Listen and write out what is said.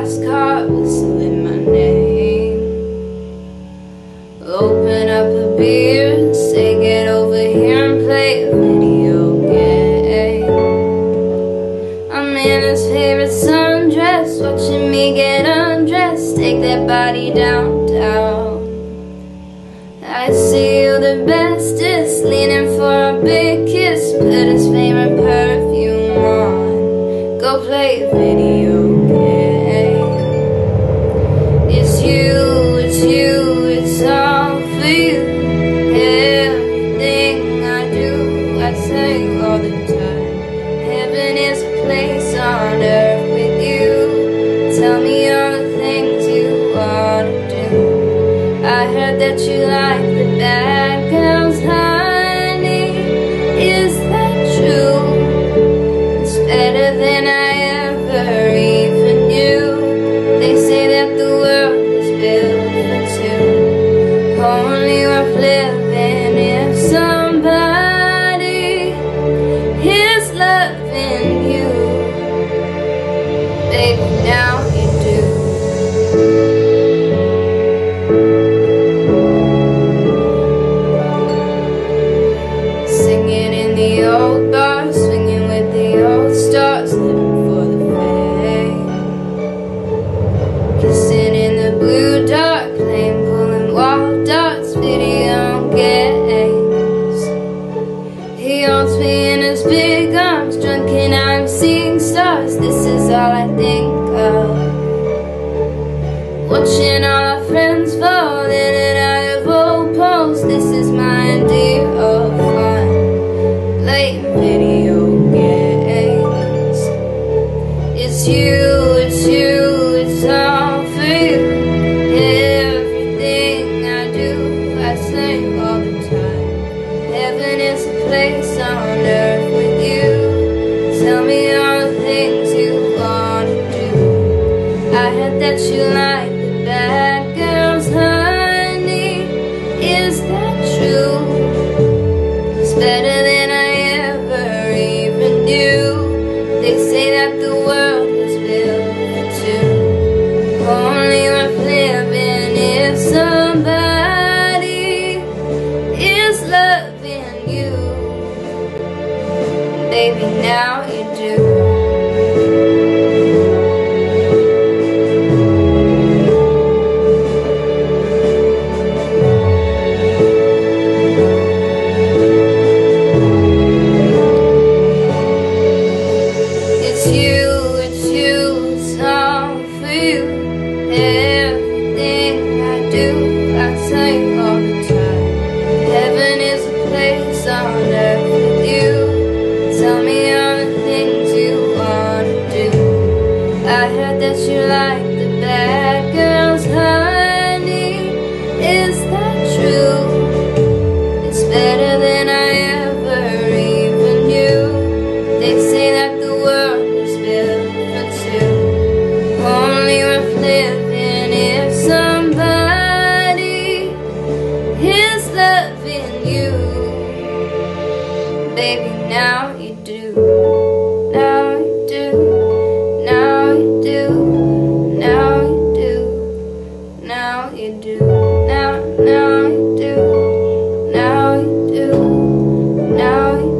glass cart whistling my name. Open up a beer and say get over here and play a video game. I'm in his favorite sundress, watching me get undressed, take that body downtown. I see you the bestest, leaning for a big kiss, put his favorite perfume on, go play a video game. That you like the bad girls, honey, is that true? It's better than I ever even knew. They say that the world is built for two, only worth living if somebody is loving you. Baby, now you do. This is all I think of, watching all our friends fall in and out of old posts. This is my idea of fun, playing video games. It's you, it's you, it's all for you. Everything I do, I say all the time. Heaven is a place on earth with you. Tell me all that you like the bad girls, honey, is that true? It's better than I ever even knew. They say that the world is built for two, only worth living if somebody is loving you. Baby, now you do. That you like the bad girls, honey, is that true? It's better than I ever even knew. They say that the world is built for two, only worth living if somebody is loving you. Baby, now you do. Now you do.